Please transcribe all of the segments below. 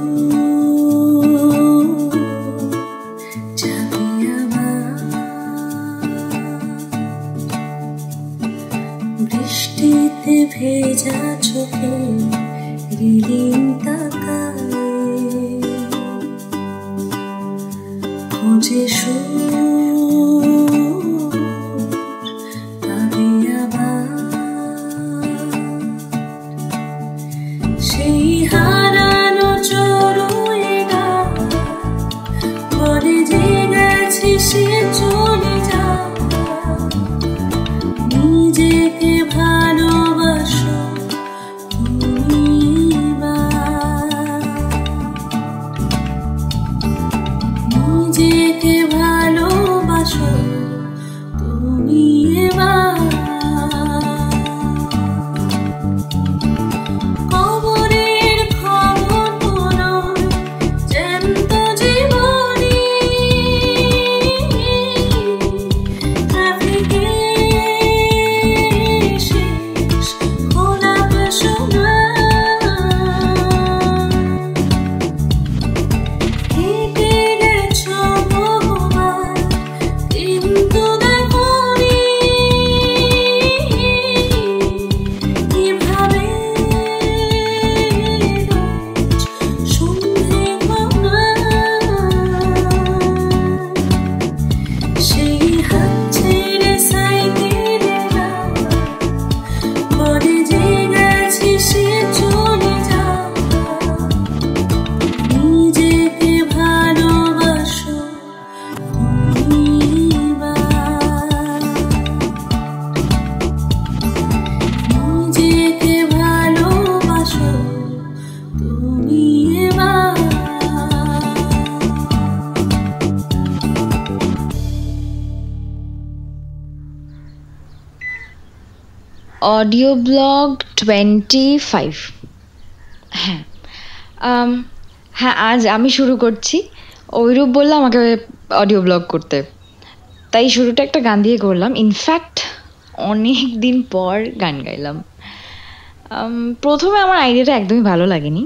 বৃষ্টিতে ভেজা চোখে রিলিন তাকালে খোঁজে সুর পাবে আবার সেই হারানো চড়ুই গান পরে যে গেছে সে চলে যা নিজেকে ভালোবাসো নিজেকে ভালোবাসো তুমি এবার কবরের খবর কোনো জ্যান্ত জীবনী ট্রাফিকে ऑडियो ब्लॉग 25 हाँ आज आमी शुरू करछी ओइरूप बोललो आमाके ऑडियो ब्लॉग करते ताई शुरूटा एकटा गान दिये करलाम। इनफैक्ट अनेक दिन पर गान गाइलाम। प्रथमे आमार आइडियाटा एकदमई भालो लागेनी,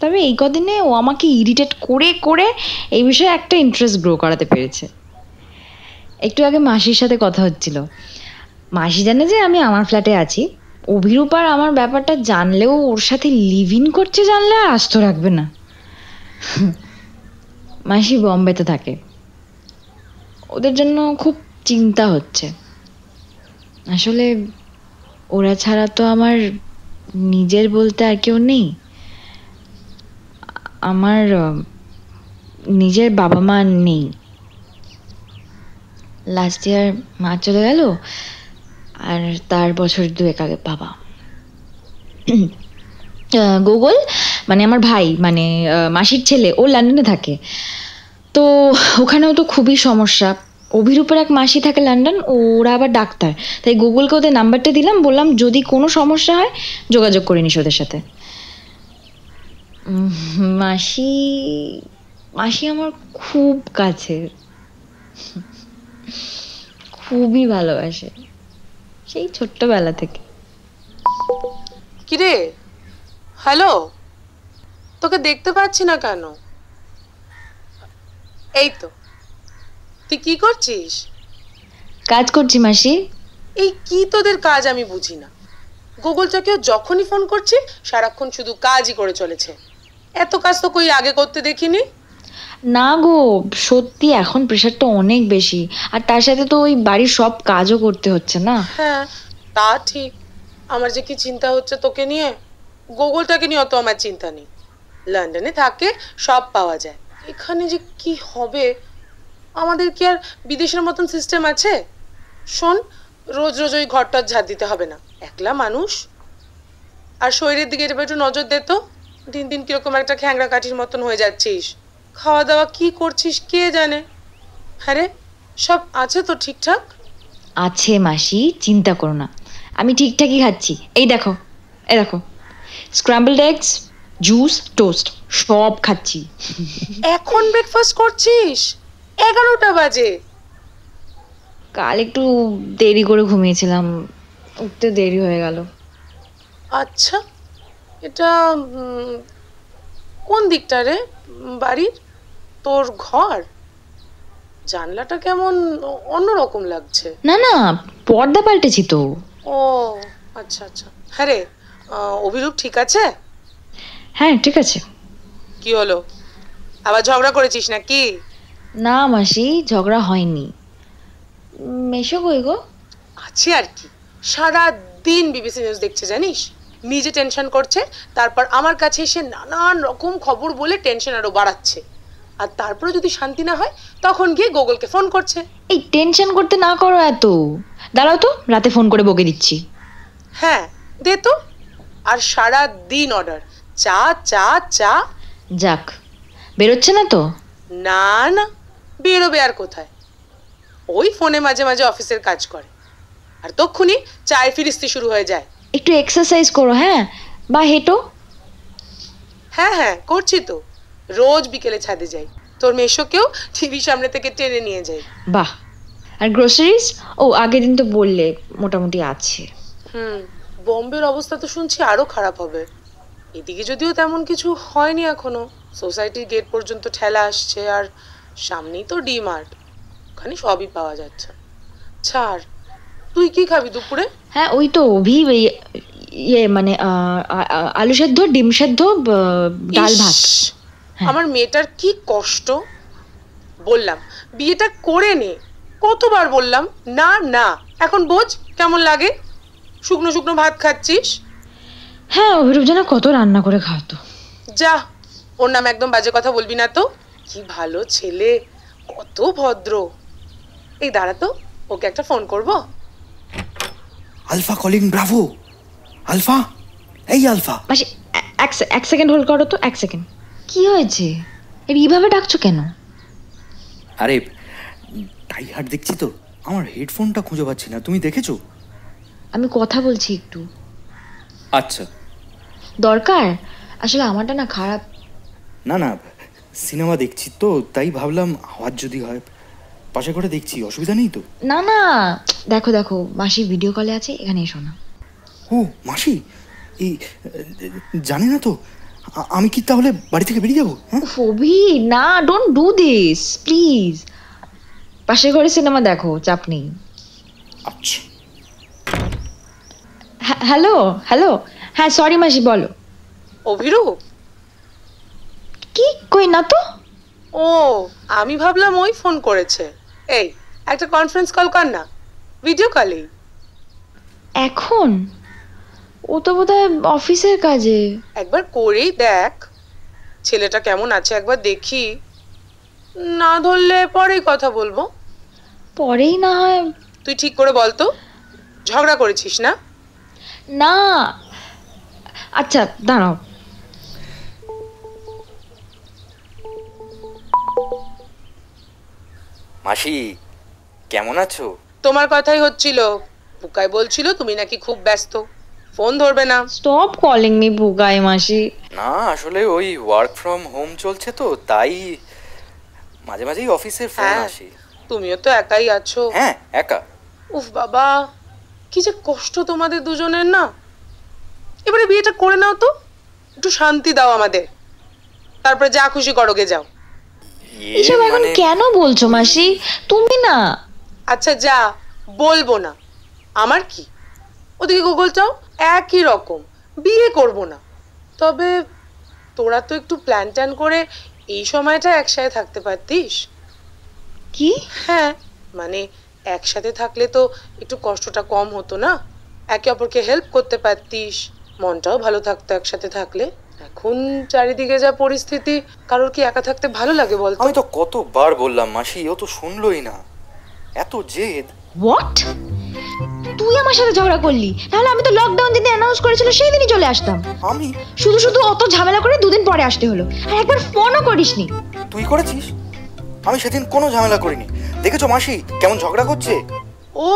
तबे एई कदिने ओ आमाके इरिटेट करे करे एई विषये एकटा इंटरेस्ट ग्रो कराते पेरेछे। एकटु आगे मासिर साथे कथा हच्छिलो, মাসি জানে যে আমি আমার ফ্ল্যাটে আছি। অভিরূপার আমার ব্যাপারটা জানলেও ওর সাথে লিভ ইন করছে জানলে আর আস্ত রাখবে না। মাসি বোম্বেতে থাকে, ওদের জন্য খুব চিন্তা হচ্ছে। আসলে ওরা ছাড়া তো আমার নিজের বলতে আর কেউ নেই। আমার নিজের বাবা মা নেই। লাস্ট ইয়ার মা চলে গেল, আর তার বছর দুয়েক আগে বাবা। গুগল মানে আমার ভাই, মানে মাসির ছেলে, ও লন্ডনে থাকে, তো ওখানেও তো খুবই সমস্যা। অভিরূপের এক মাসি থাকে লন্ডন, ওরা আবার ডাক্তার। তাই গুগলকে ওদের নাম্বারটা দিলাম, বললাম যদি কোনো সমস্যা হয় যোগাযোগ করে নিস ওদের সাথে। মাসি মাসি আমার খুব কাছের, খুবই ভালোবাসে সেই ছোট্টবেলা থেকে। কিরে হ্যালো, তোকে দেখতে পাচ্ছি না কেন? এই তো, তুই কি করছিস? কাজ করছি মাসি। এই কি তোদের কাজ আমি বুঝি না। গুগল চাকেও যখনই ফোন করছি সারাক্ষণ শুধু কাজই করে চলেছে। এত কাজ তো কই আগে করতে দেখিনি। না গো সত্যি, এখন প্রেশারটা অনেক বেশি, আর তার সাথে তো ওই বাড়ির সব কাজও করতে হচ্ছে না। হ্যাঁ তা ঠিক। আমার যে কি চিন্তা হচ্ছে তোকে নিয়ে, গুগলটাকে নিয়ে অত আমার চিন্তা নেই। লন্ডনে থাকে, সব পাওয়া যায়। এখানে যে কি হবে আমাদের, কি আর বিদেশের মতন সিস্টেম আছে? শোন, রোজ রোজ ওই ঘরটা ঝাড় দিতে হবে না, একলা মানুষ। আর শরীরের দিকে একটু নজর দে তো, দিন দিন কিরকম একটা খ্যাংরা কাঠির মতন হয়ে যাচ্ছিস। খাওয়া দাওয়া কি করছিস কে জানে? আরে সব আছে তো ঠিকঠাক আছে মাসি, চিন্তা করো না। আমি ঠিকঠাকই খাচ্ছি। এই দেখো, এই দেখো, স্ক্র্যাম্বলড এগস, জুস, টোস্ট সব খাচ্ছি। এখন ব্রেকফাস্ট করছিস? 11টা বাজে। কাল একটু দেরি করে ঘুমিয়েছিলাম, উঠতে দেরি হয়ে গেল। আচ্ছা, এটা কোন দিকটা রে বাড়ির? তোর ঘর। জানলাটা কেমন অন্যরকম লাগছে। না না, পর্দা পাল্টেছি তো। ও আচ্ছা আচ্ছা। হ্যাঁ রে অভিরূপ ঠিক আছে? হ্যাঁ ঠিক আছে। কি হলো, আবার ঝগড়া করেছিস নাকি? না মাসি, ঝগড়া হয়নি। মেশো কই গো? আছে আর কি, সারা দিন বিবিসি নিউজ দেখছে জানিস। নিজে টেনশন করছে, তারপর আমার কাছে এসে নানান রকম খবর বলে টেনশন আরো বাড়াচ্ছে। আর তারপরে যদি শান্তি না হয় তখন গিয়ে গুগলকে ফোন করছে। এই টেনশন করতে না করো এত। দাঁড়াও তো, রাতে ফোন করে বকে দিচ্ছি। হ্যাঁ দে তো। আর সারা দিন অর্ডার, চা চা চা। যাক, বেরোচ্ছে না তো? না না, বেরোবে আর কোথায়, ওই ফোনে মাঝে মাঝে অফিসের কাজ করে। আর তক্ষুনি চায় ফিরিস্তি শুরু হয়ে যায়। একটু এক্সারসাইজ করো। হ্যাঁ বা হেঁটো। হ্যাঁ হ্যাঁ করছি তো, রোজ বিকেলে ছাদে যাই। তোর মেশোকেও টিভি সামনে থেকে টেনে নিয়ে যাই। বাহ। আর গ্রোসারিজ? ও আগের দিন তো বললে মোটামুটি আছে। হুম, বোম্বের অবস্থা তো শুনছি আরো খারাপ হবে। এদিকে যদিও তেমন কিছু হয়নি এখনো, সোসাইটির গেট পর্যন্ত ঠেলা আসছে। আর সামনেই তো ডিমার্ট, ওখানে সবই পাওয়া যাচ্ছে। ছাড়, তুই কি খাবি দুপুরে? হ্যাঁ ওই তো অভি, ইয়ে মানে আলু সেদ্ধ, ডিম সেদ্ধ, ডাল ভাত। আমার মেয়েটার কি কষ্ট। বললাম বিয়েটা করে নে, কতবার বললাম না না। এখন বোঝ কেমন লাগে, শুকনো শুকনো ভাত খাচ্ছিস। হ্যাঁ অভিরূপ জানা কত রান্না করে খাওয়াতো। যা, ওর নাম একদম বাজে কথা বলবি না তো। কি ভালো ছেলে, কত ভদ্র। এই দাঁড়া তো, ওকে একটা ফোন করব। Alpha calling bravo. আলফা, এই আলফা। মাসি এক সেকেন্ড হোল্ড করো তো। এক সেকেন্ড। কি হয়েছে, এইভাবে ডাকছো কেন? আরে টাই হার্ট দেখছি তো, আমার হেডফোনটা খুঁজে পাচ্ছি না। তুমি দেখেছো? আমি কথা বলছি একটু। আচ্ছা দরকার? আসলে আমারটা না খারাপ। না না, সিনেমা দেখছি তো, তাই ভাবলাম আওয়াজ যদি হয়। পাশে করে দেখছি, অসুবিধা নেই তো? না না, দেখো দেখো মাসি ভিডিও কলে আছে, এখানে এসো না। ও মাসি, এই জানি না তো। আমি কি তাহলে বাড়ি থেকে বেরিয়ে যাবো? ফবি না, ডোন্ট ডু দিস প্লিজ। পাশে ঘরে সিনেমা দেখো, চাপ নেই। আচ্ছা। Hello hello. হ্যাঁ সরি মাসি, বলো। অভিরূপ? কি কই না তো। ও আমি ভাবলাম ওই ফোন করেছে। এই একটা কনফারেন্স কল কর না, ভিডিও কলে। এখন ও তো বোধহয় অফিসের কাজে। একবার করেই দেখ ছেলেটা কেমন আছে, একবার দেখি। না ধরলে পরেই কথা বলবো। পরেই না হয়। তুই ঠিক করে বল তো, ঝগড়া করেছিস না? না। আচ্ছা দাঁড়াও। মাসি কেমন আছো? তোমার কথাই হচ্ছিল। বুকাই বলছিল তুমি নাকি খুব ব্যস্ত, ফোন ধরবে না। স্টপ কলিং মি বুকাই মাসি। না আসলে ওই ওয়ার্ক ফ্রম হোম চলছে তো, তাই মাঝে মাঝেই অফিসের ফোন আসে। তুমিও তো একাই আছো? হ্যাঁ একা। উফ বাবা, কি যে কষ্ট তোমাদের দুজনের। না এবারে বিয়েটা করে নাও তো, একটু শান্তি দাও আমাদের, তারপরে যা খুশি করোগে যাও। এসব এখন কেন বলছো মাসি তুমি? না আচ্ছা যা, বলবো না। আমার কি, ওদিকে গুগলটাও একই রকম, বিয়ে করব না। তবে তোরা তো একটু প্ল্যান ট্যান করে এই সময়টা একসাথে থাকতে পারতিস। কি? হ্যাঁ মানে একসাথে থাকলে তো একটু কষ্টটা কম হতো না, একে অপরকে হেল্প করতে পারতিস, মনটাও ভালো থাকতো একসাথে থাকলে। এখন চারিদিকে যা পরিস্থিতি, কারোর কি একা থাকতে ভালো লাগে বলতো? আমি তো কতবার বললাম মাসি, ও তো শুনলই না, এত জেদ। হোয়াট? তুই আমার সাথে ঝগড়া করলি? তাহলে আমি তো লকডাউন যেদিন অ্যানাউন্স করেছিল সেই দিনই চলে আসতাম। আমি শুধু শুধু অত ঝামেলা করে দুদিন পরে আসতে হলো। আর একবার ফোনও করিসনি। তুই করেছিস? আমি সেদিন কোনো ঝামেলা করিনি। দেখেছো মাসি কেমন ঝগড়া করছে? ও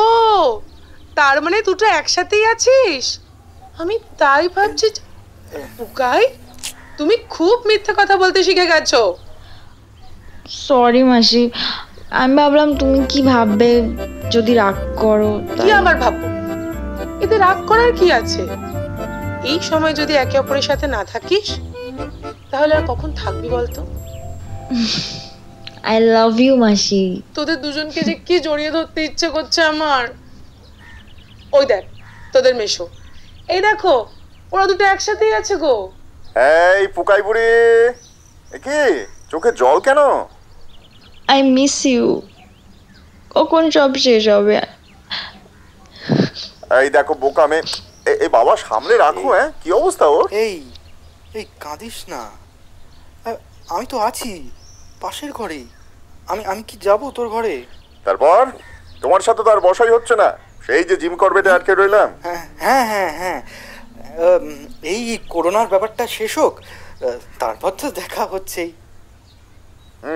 তার মানে দুটো একসাথেই আছিস? আমি তাই ভাবছি। বুকাই তুমি খুব মিথ্যে কথা বলতে শিখে গেছো। সরি মাসি, আমি ভাবলাম তুমি কি ভাববে যদি রাগ করো। কি আবার ভাববো, এতে রাগ করার কি আছে? এই সময় যদি একে অপরের সাথে না থাকিস, তাহলে আর কখন থাকবি বল তো। I love you মাসি। তোদের দুজনকে যে কি জড়িয়ে ধরতে ইচ্ছে করছে আমার। ওই দেখ তোদের মেশো, এই দেখো ওরা দুটো একসাথেই আছে গো। এই পুকাই বুড়ি, কি চোখে জল কেন? I miss you, কখন সব শেষ হবে। এই দেখো বোকা মে, এই বাবা সামনে রাখো। হ্যাঁ কি অবস্থা ওর? এই এই কাঁদিস না, আমি তো আছি পাশের ঘরে। আমি কি যাব তোর ঘরে? তারপর তোমার সাথে তো আর বসাই হচ্ছে না, সেই যে জিম করবে এটা আটকে রইলাম। হ্যাঁ হ্যাঁ হ্যাঁ, এই করোনার ব্যাপারটা শেষ হোক তারপর তো দেখা হচ্ছেই।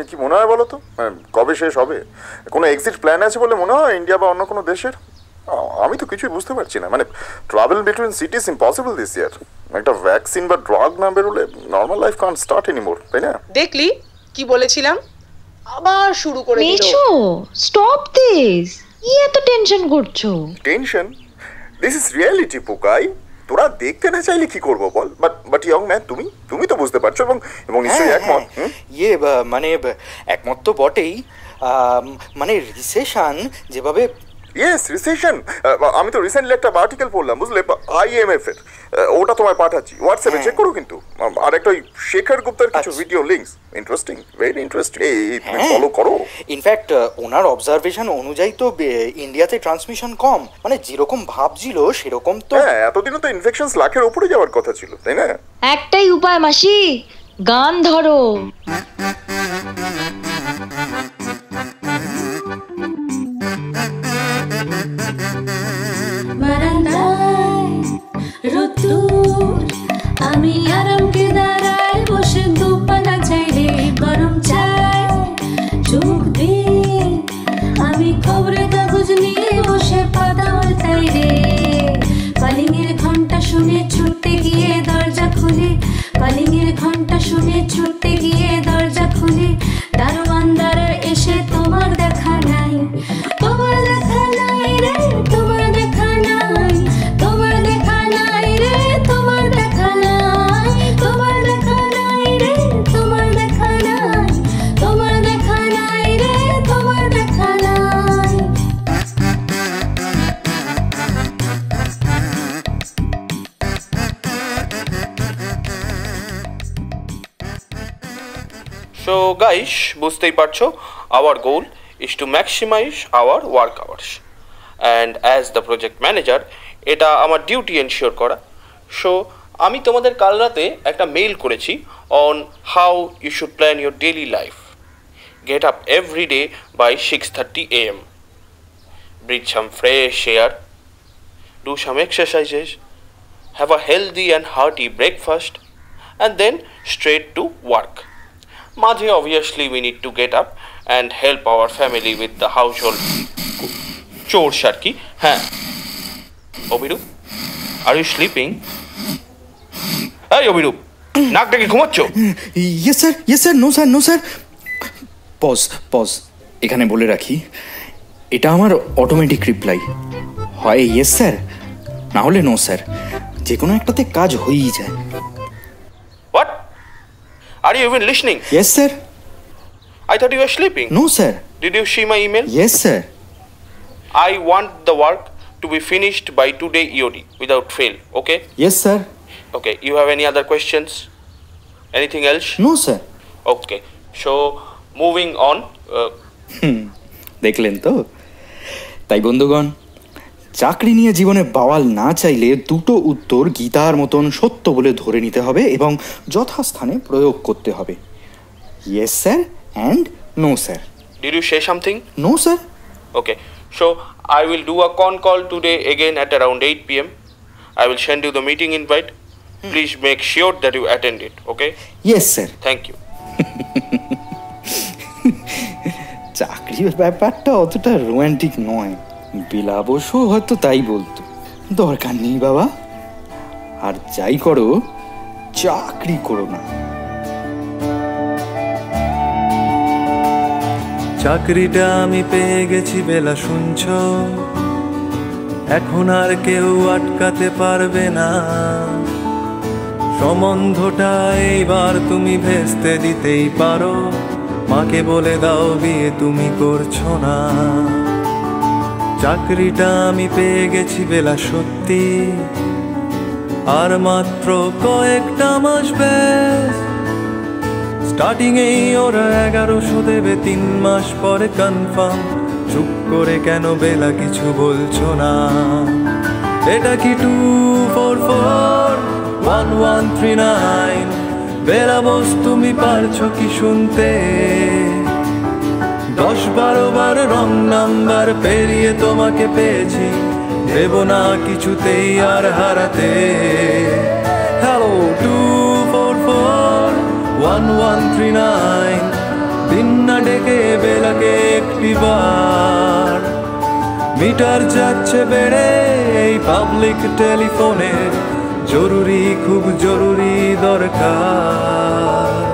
কি মনে হয় বলো তো কবে শেষ হবে? কোনো এক্সিট প্ল্যান আছে বলে মনে হয় ইন্ডিয়া বা অন্য কোনো দেশের? আমি তো কিছুই বুঝতে পারছি না, মানে travel between cities impossible this year. একটা ভ্যাকসিন বা ড্রাগ না বেরোলে normal life can start anymore, তাই না? দেখলি কি বলেছিলাম, আবার শুরু করে দিল। মিশো স্টপ দিস, কি এত টেনশন করছো? Tension, this is reality Pukai. তোরা দেখতে না চাইলে কি করব বল? বাট ইয়ং ম্যান তুমি তো বুঝতে পারছো এবং নিশ্চয়ই একমত। মানে একমত তো বটেই, মানে রিসেশন যেভাবে। ইয়েস রিসেশন, আমি তো রিসেন্টলি একটা আর্টিকেল পড়লাম বুঝলে, IMF এর। ওটা তোমায় পাঠাচ্ছি হোয়াটসঅ্যাপে, চেক করো কিন্তু। আর একটা ওই শেখর গুপ্তার কিছু video links, interesting very interesting, তুমি ফলো করো। ইনফ্যাক্ট ওনার অবজারভেশন অনুযায়ী তো ইন্ডিয়াতে ট্রান্সমিশন কম, মানে যেরকম ভাবছিল সেরকম তো। হ্যাঁ এতদিনও তো ইনফেকশনস লাখের উপরে যাওয়ার কথা ছিল, তাই না? একটাই উপায় মাসি, গান ধরো। আমি আরাম কে দাঁড়ায় বসে দুপানা চাই রে গরম চাই চুপ দিয়ে, আমি খবরের কাগজ নিয়ে বসে পাতা উল্টাই রে। কলিং এর ঘন্টা শুনে ছুটতে গিয়ে দরজা খুলে, কলিং এর ঘন্টা শুনে ছুটতে গিয়ে দরজা খুলে, দারোয়ান দ্বারা এসে তোমার দেখা নাই, তোমার দেখা নাই রে, তোমার দেখা নাই, তোমার দেখা নাই রে, তোমার দেখা নাই, তোমার দেখা নাই রে, তোমার দেখা নাই, তোমার দেখা নাই রে, তোমার দেখা নাই। সো গাইস বুঝতেই পারছো, our goal is to maximize our work hours, and as the project manager এটা আমার ডিউটি এনশিওর করা। সো আমি তোমাদের কাল রাতে একটা মেইল করেছি on how you should plan your daily life, get up every day by 6:30 AM, breathe some fresh air, do some exercises, have a healthy and hearty breakfast, and then straight to work. মাঝে obviously we need to get up and help our family with the household chores আর কি। হ্যাঁ Abhirup, are you sleeping? এই অভিরূপ, নাকটা কি ঘুমাচ্ছ? Yes sir, yes sir, no sir, no sir. Pause, এখানে বলে রাখি এটা আমার অটোমেটিক রিপ্লাই, হয় ইয়েস স্যার না হলে নো স্যার, যে কোনো একটাতে কাজ হয়েই যায়। What, are you even listening? Yes sir. I thought you were sleeping. No, sir. Did you see my email? Yes, sir. I want the work to be finished by today EOD without fail, okay? Yes, sir. Okay, you have any other questions? Anything else? No, sir. Okay, so moving on. দেখলেন তো? তাই বন্ধুগণ, চাকরি নিয়ে জীবনে bowel না চাইলে দুটো উত্তর গীতার মতন সত্য বলে ধরে নিতে হবে এবং যথাস্থানে প্রয়োগ করতে হবে। Yes, sir. And no sir. Did you say something? No sir. Okay, so I will do a con call today again at around 8 PM. I will send you the meeting invite. Please make sure that you attend it, okay? Yes sir. Thank you. চাকরির ব্যাপারটা অতটা romantic নয়, বিলাবসু হয়তো তাই বলতো। দরকার নেই বাবা, আর যাই করো চাকরি করো না। চাকরিটা আমি পেয়ে গেছি বেলা, শুনছ? এখন আর কেউ আটকাতে পারবে না, সম্বন্ধটা এইবার তুমি ভেস্তে দিতেই পারো। মাকে বলে দাও বিয়ে তুমি করছো না। চাকরিটা আমি পেয়ে গেছি বেলা সত্যি, আর মাত্র কয়েকটা মাস ব্যাস। স্টার্টিংয়েই ওরা 1100 দেবে, 3 মাস পরে কনফার্ম। চুপ করে কেন বেলা কিছু বলছো না? এটা কি 2441139? বেলা বস তুমি পারছো কি শুনতে? 10-12 বার রং নাম্বার পেরিয়ে তোমাকে পেয়েছি, দেব না কিছুতেই আর হারাতে। হ্যালো 2441139, দিন না ডেকে বেলাকে একটিবার। মিটার যাচ্ছে বেড়ে এই পাবলিক টেলিফোনের জরুরি, খুব জরুরি দরকার।